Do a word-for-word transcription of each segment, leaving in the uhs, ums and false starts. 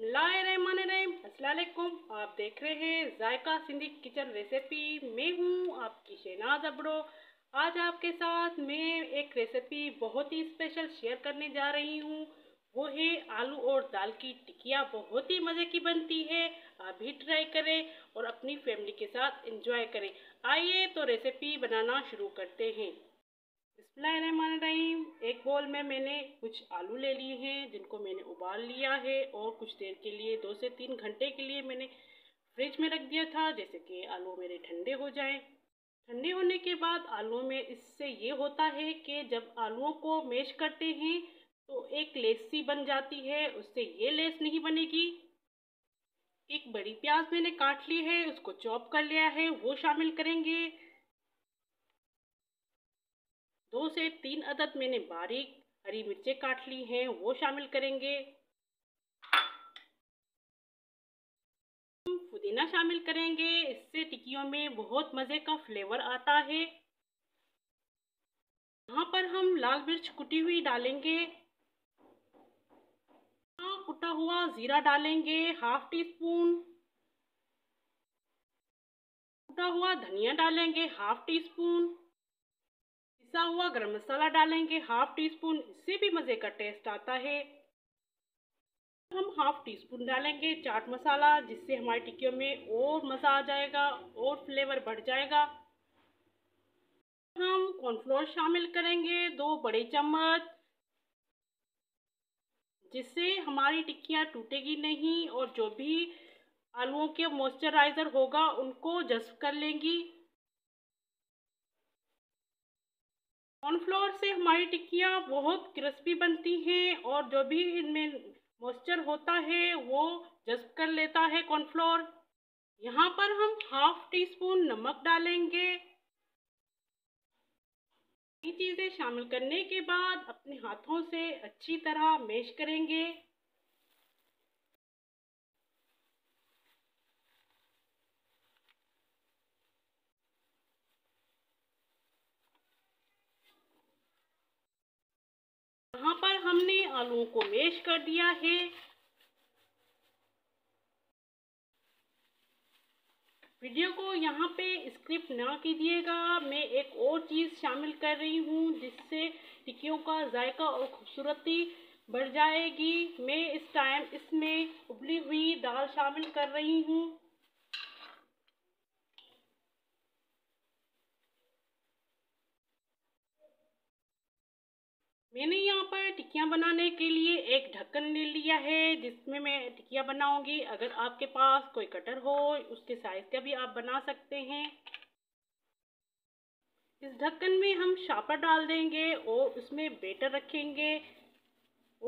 बिस्मिल्लाहिर्रहमानिर्रहीम। अस्सलाम वालेकुम। आप देख रहे हैं जायका सिंधी किचन रेसिपी। मैं हूँ आपकी शहनाज अब्रो। आज आपके साथ मैं एक रेसिपी बहुत ही स्पेशल शेयर करने जा रही हूँ, वो है आलू और दाल की टिकिया। बहुत ही मज़े की बनती है, आप भी ट्राई करें और अपनी फैमिली के साथ एंजॉय करें। आइए तो रेसिपी बनाना शुरू करते हैं। बिस्मिल्लाहिर्रहमानिर्रहीम। एक बोल में मैंने कुछ आलू ले लिए हैं जिनको मैंने उबाल लिया है और कुछ देर के लिए दो से तीन घंटे के लिए मैंने फ्रिज में रख दिया था, जैसे कि आलू मेरे ठंडे हो जाएं। ठंडे होने के बाद आलू में इससे ये होता है कि जब आलूओं को मैश करते हैं तो एक लेस सी बन जाती है, उससे ये लेस नहीं बनेगी। एक बड़ी प्याज मैंने काट ली है, उसको चॉप कर लिया है, वो शामिल करेंगे। दो से तीन अदद मैंने बारीक हरी मिर्चें काट ली हैं, वो शामिल करेंगे। पुदीना शामिल करेंगे, इससे टिकियों में बहुत मज़े का फ्लेवर आता है। यहाँ पर हम लाल मिर्च कुटी हुई डालेंगे, कुटा हुआ जीरा डालेंगे हाफ टी स्पून, कुटा हुआ धनिया डालेंगे हाफ टी स्पून, पिसा हुआ गरम मसाला डालेंगे हाफ टी स्पून, इससे भी मज़े का टेस्ट आता है। हम हाफ टी स्पून डालेंगे चाट मसाला, जिससे हमारी टिक्कियों में और मज़ा आ जाएगा और फ्लेवर बढ़ जाएगा। हम कॉर्नफ्लोर शामिल करेंगे दो बड़े चम्मच, जिससे हमारी टिक्कियाँ टूटेगी नहीं और जो भी आलूओं के मॉइस्चराइज़र होगा उनको जज्ब कर लेंगी। कॉर्नफ्लोर से हमारी टिक्कियाँ बहुत क्रिस्पी बनती हैं और जो भी इनमें मॉइस्चर होता है वो जज्ब कर लेता है कॉर्नफ्लोर। यहाँ पर हम हाफ टी स्पून नमक डालेंगे। ये चीज़ें शामिल करने के बाद अपने हाथों से अच्छी तरह मैश करेंगे। यहाँ पर हमने आलूओं को मैश कर दिया है। वीडियो को यहाँ पे स्किप ना कीजिएगा। मैं एक और चीज़ शामिल कर रही हूँ जिससे टिक्कियों का जायका और खूबसूरती बढ़ जाएगी। मैं इस टाइम इसमें उबली हुई दाल शामिल कर रही हूँ। मैंने यहाँ पर टिक्कियाँ बनाने के लिए एक ढक्कन ले लिया है जिसमें मैं टिक्कियाँ बनाऊंगी। अगर आपके पास कोई कटर हो उसके साइज का भी आप बना सकते हैं। इस ढक्कन में हम शापर डाल देंगे और उसमें बेटर रखेंगे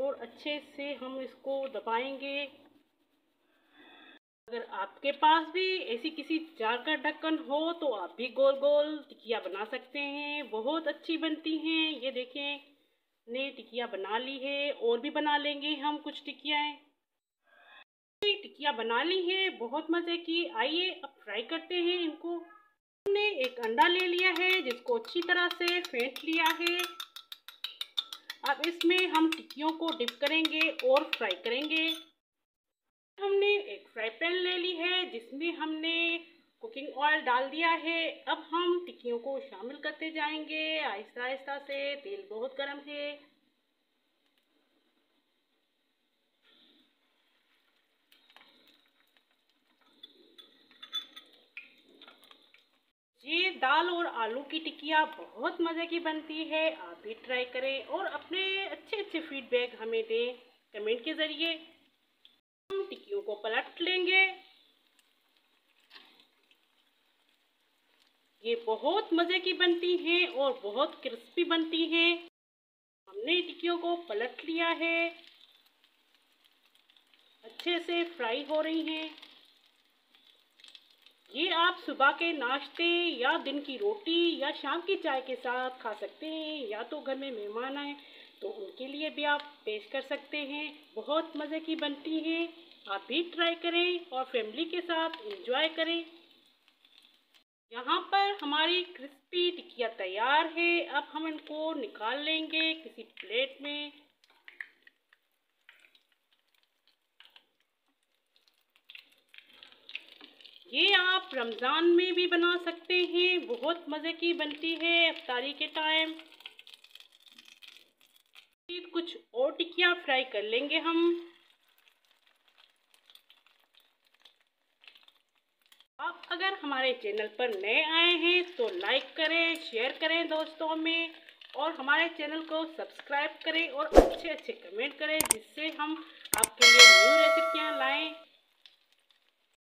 और अच्छे से हम इसको दबाएंगे। अगर आपके पास भी ऐसी किसी जार का ढक्कन हो तो आप भी गोल गोल टिक्कियाँ बना सकते हैं, बहुत अच्छी बनती हैं। ये देखें ने टिकिया बना ली है और भी बना लेंगे हम कुछ टिकियाएँ। टिकिया बना ली है बहुत मज़े की। आइए अब फ्राई करते हैं इनको। हमने एक अंडा ले लिया है जिसको अच्छी तरह से फेंट लिया है। अब इसमें हम टिकियों को डिप करेंगे और फ्राई करेंगे। हमने एक फ्राई पैन ले ली है जिसमें हमने कुकिंग ऑयल डाल दिया है। अब हम टिक्कियों को शामिल करते जाएंगे आहिस्ता आहिस्ता से। तेल बहुत गर्म है। ये दाल और आलू की टिक्किया बहुत मज़े की बनती है, आप भी ट्राई करें और अपने अच्छे अच्छे फीडबैक हमें दें कमेंट के ज़रिए। हम टिक्कियों को पलट लेंगे। ये बहुत मज़े की बनती हैं और बहुत क्रिस्पी बनती हैं। हमने टिक्कियों को पलट लिया है, अच्छे से फ्राई हो रही हैं। ये आप सुबह के नाश्ते या दिन की रोटी या शाम की चाय के साथ खा सकते हैं, या तो घर में मेहमान आए तो उनके लिए भी आप पेश कर सकते हैं। बहुत मज़े की बनती हैं, आप भी ट्राई करें और फैमिली के साथ एंजॉय करें। यहाँ पर हमारी क्रिस्पी टिकिया तैयार है। अब हम इनको निकाल लेंगे किसी प्लेट में। ये आप रमज़ान में भी बना सकते हैं, बहुत मज़े की बनती है इफ्तारी के टाइम। कुछ और टिकिया फ्राई कर लेंगे हम। आप अगर हमारे चैनल पर नए आए हैं तो लाइक करें, शेयर करें दोस्तों में, और हमारे चैनल को सब्सक्राइब करें और अच्छे अच्छे कमेंट करें, जिससे हम आपके लिए न्यू रेसिपियाँ लाएं।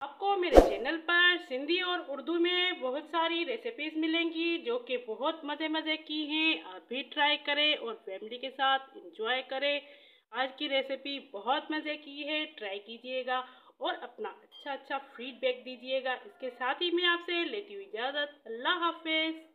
आपको मेरे चैनल पर सिंधी और उर्दू में बहुत सारी रेसिपीज मिलेंगी जो कि बहुत मज़े मज़े की हैं। आप भी ट्राई करें और फैमिली के साथ एंजॉय करें। आज की रेसिपी बहुत मज़े की है, ट्राई कीजिएगा और अपना अच्छा अच्छा फीडबैक दीजिएगा। इसके साथ ही मैं आपसे लेती हूँ इजाज़त। अल्लाह हाफिज़।